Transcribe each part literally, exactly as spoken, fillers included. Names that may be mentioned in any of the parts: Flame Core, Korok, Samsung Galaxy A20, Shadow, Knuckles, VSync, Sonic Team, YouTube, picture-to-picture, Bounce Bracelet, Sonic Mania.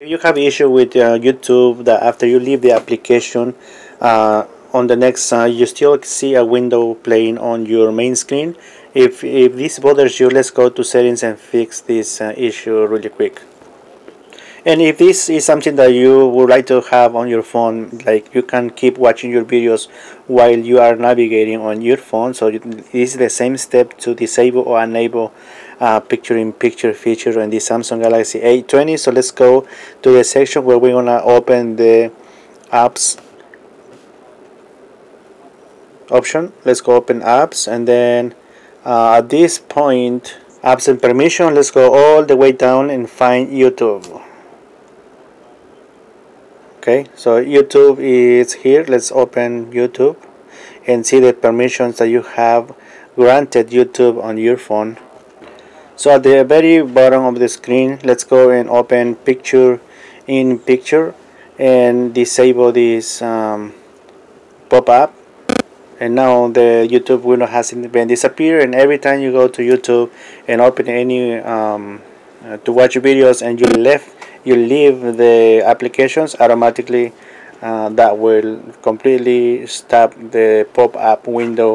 If you have issue with uh, YouTube, that after you leave the application, uh, on the next side you still see a window playing on your main screen. If, if this bothers you, let's go to settings and fix this uh, issue really quick. And if this is something that you would like to have on your phone, like you can keep watching your videos while you are navigating on your phone, so it is the same step to disable or enable Uh, picture-in-picture feature on the Samsung Galaxy A twenty. So let's go to the section where we're gonna open the apps option. Let's go open apps, and then uh, at this point, apps and permission, let's go all the way down and find YouTube. Okay, so YouTube is here. Let's open YouTube and see the permissions that you have granted YouTube on your phone. So at the very bottom of the screen, let's go and open picture in picture and disable this um, pop-up, and now the YouTube window has been disappeared. And every time you go to YouTube and open any um, uh, to watch videos and you left you leave the applications, automatically uh, that will completely stop the pop-up window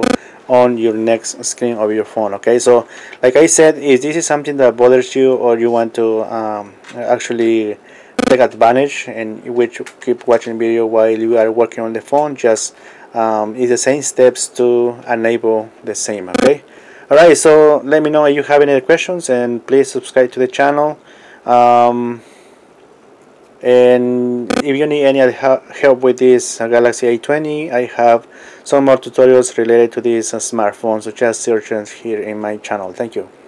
on your next screen of your phone. Okay, so like I said, if this is something that bothers you or you want to um, actually take advantage and which keep watching video while you are working on the phone, just um, it's the same steps to enable the same. Okay, alright, so let me know if you have any other questions, and please subscribe to the channel, um, and if you need any help with this Galaxy A twenty, I have some more tutorials related to this smartphone, so just search here in my channel. Thank you.